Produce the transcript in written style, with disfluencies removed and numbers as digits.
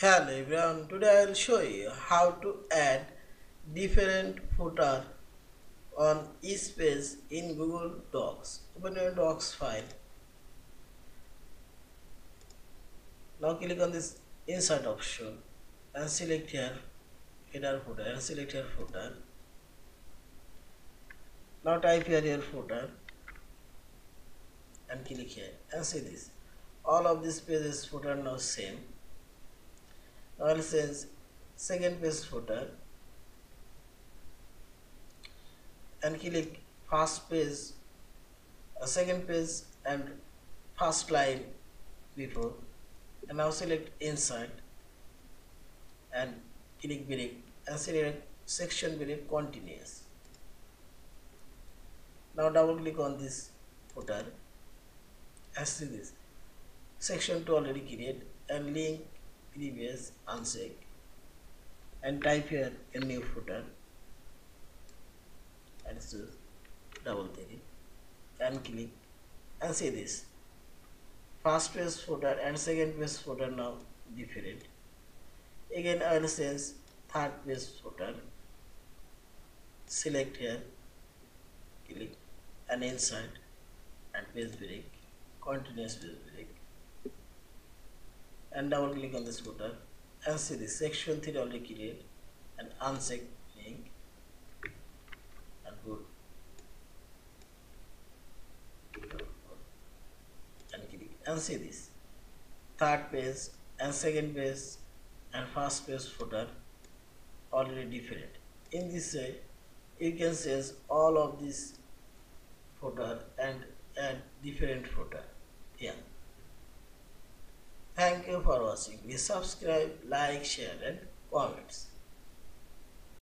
Hello everyone, today I will show you how to add different footer on each page in Google Docs. Open your Docs file. Now click on this insert option and select here header footer and select your footer. Now type here your footer and click here and see this. All of these pages footer now same. I'll change second page footer and click first page, second page and first line before, and now select insert and click break and select section break continuous. Now double click on this footer and see this section 2 already created and link previous uncheck and type here a new footer and so double click and click and see this first page footer and second page footer now different. Again I will change third page footer, select here, click and insert and page break, continuous page break, and double click on this footer and see the section 3 already created and uncheck link and put and click and see this third page and second page and first page footer already different. In this way you can change all of this footer and add different footer here. Thank you for watching. Please subscribe, like, share and comments.